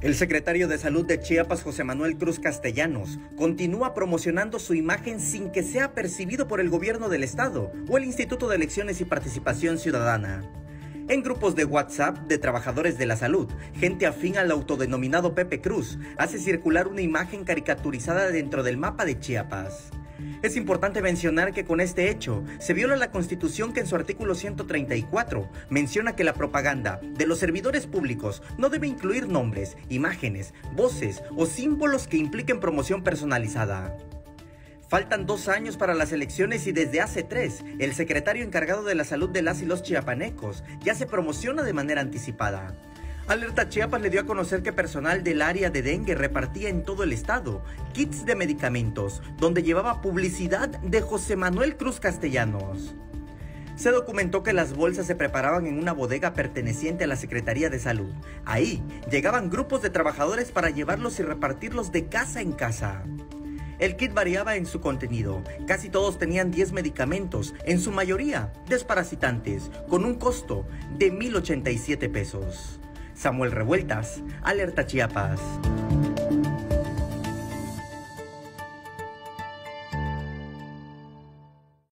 El secretario de Salud de Chiapas, José Manuel Cruz Castellanos, continúa promocionando su imagen sin que sea percibido por el gobierno del estado o el Instituto de Elecciones y Participación Ciudadana. En grupos de WhatsApp de trabajadores de la salud, gente afín al autodenominado Pepe Cruz hace circular una imagen caricaturizada dentro del mapa de Chiapas. Es importante mencionar que con este hecho se viola la Constitución, que en su artículo 134 menciona que la propaganda de los servidores públicos no debe incluir nombres, imágenes, voces o símbolos que impliquen promoción personalizada. Faltan 2 años para las elecciones y desde hace 3, el secretario encargado de la salud de las y los chiapanecos ya se promociona de manera anticipada. Alerta Chiapas le dio a conocer que personal del área de dengue repartía en todo el estado kits de medicamentos, donde llevaba publicidad de José Manuel Cruz Castellanos. Se documentó que las bolsas se preparaban en una bodega perteneciente a la Secretaría de Salud. Ahí llegaban grupos de trabajadores para llevarlos y repartirlos de casa en casa. El kit variaba en su contenido. Casi todos tenían 10 medicamentos, en su mayoría desparasitantes, con un costo de $1,087 pesos. Samuel Revueltas, Alerta Chiapas.